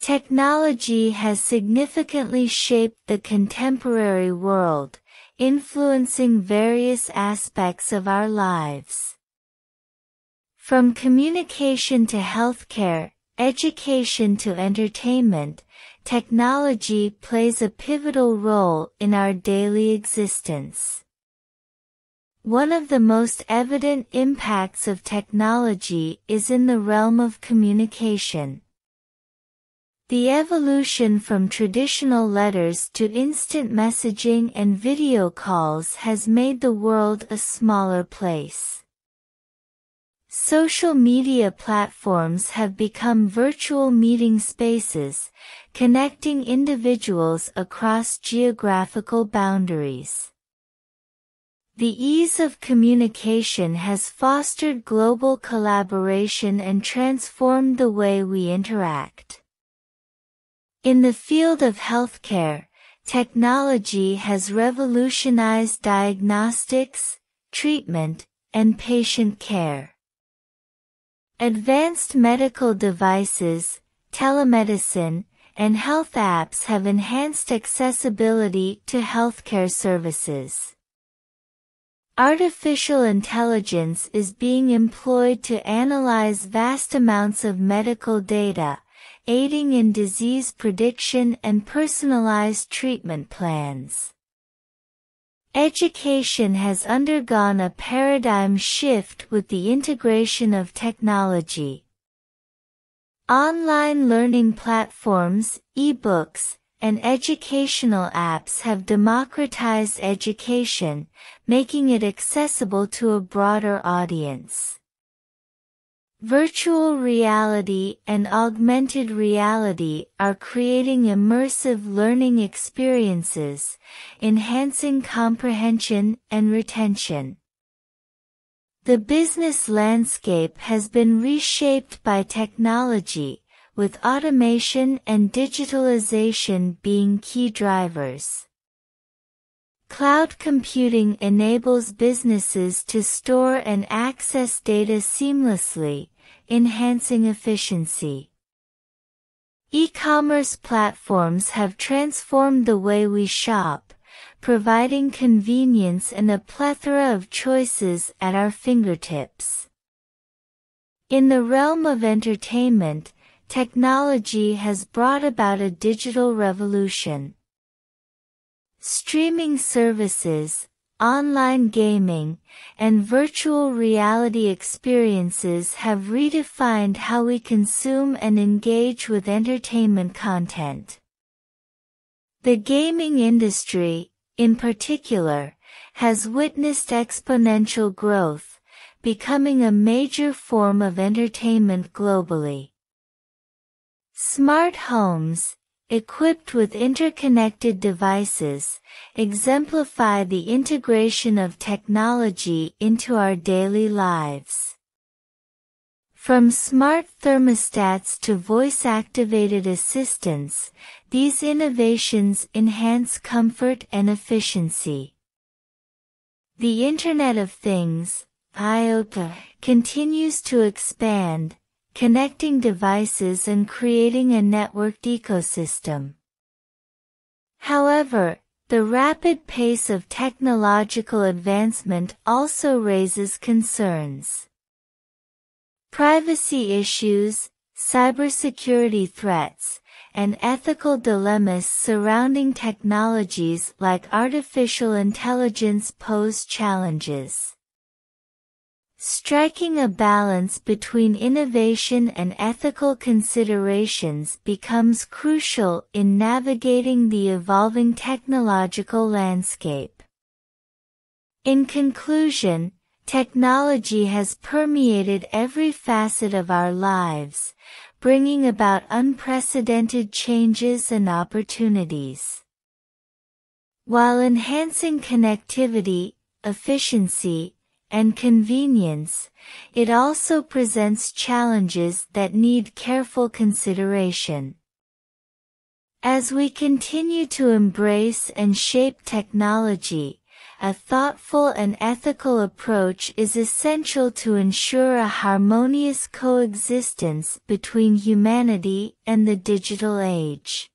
Technology has significantly shaped the contemporary world, influencing various aspects of our lives. From communication to healthcare, education to entertainment, technology plays a pivotal role in our daily existence. One of the most evident impacts of technology is in the realm of communication. The evolution from traditional letters to instant messaging and video calls has made the world a smaller place. Social media platforms have become virtual meeting spaces, connecting individuals across geographical boundaries. The ease of communication has fostered global collaboration and transformed the way we interact. In the field of healthcare, technology has revolutionized diagnostics, treatment, and patient care. Advanced medical devices, telemedicine, and health apps have enhanced accessibility to healthcare services. Artificial intelligence is being employed to analyze vast amounts of medical data, aiding in disease prediction and personalized treatment plans. Education has undergone a paradigm shift with the integration of technology. Online learning platforms, e-books, and educational apps have democratized education, making it accessible to a broader audience. Virtual reality and augmented reality are creating immersive learning experiences, enhancing comprehension and retention. The business landscape has been reshaped by technology, with automation and digitalization being key drivers. Cloud computing enables businesses to store and access data seamlessly, enhancing efficiency. E-commerce platforms have transformed the way we shop, providing convenience and a plethora of choices at our fingertips. In the realm of entertainment, technology has brought about a digital revolution. Streaming services, online gaming, and virtual reality experiences have redefined how we consume and engage with entertainment content. The gaming industry, in particular, has witnessed exponential growth, becoming a major form of entertainment globally. Smart homes, equipped with interconnected devices, exemplify the integration of technology into our daily lives. From smart thermostats to voice-activated assistants, these innovations enhance comfort and efficiency. The Internet of Things, IoT, continues to expand, connecting devices and creating a networked ecosystem. However, the rapid pace of technological advancement also raises concerns. Privacy issues, cybersecurity threats, and ethical dilemmas surrounding technologies like artificial intelligence pose challenges. Striking a balance between innovation and ethical considerations becomes crucial in navigating the evolving technological landscape. In conclusion, technology has permeated every facet of our lives, bringing about unprecedented changes and opportunities. While enhancing connectivity, efficiency, and convenience, it also presents challenges that need careful consideration. As we continue to embrace and shape technology, a thoughtful and ethical approach is essential to ensure a harmonious coexistence between humanity and the digital age.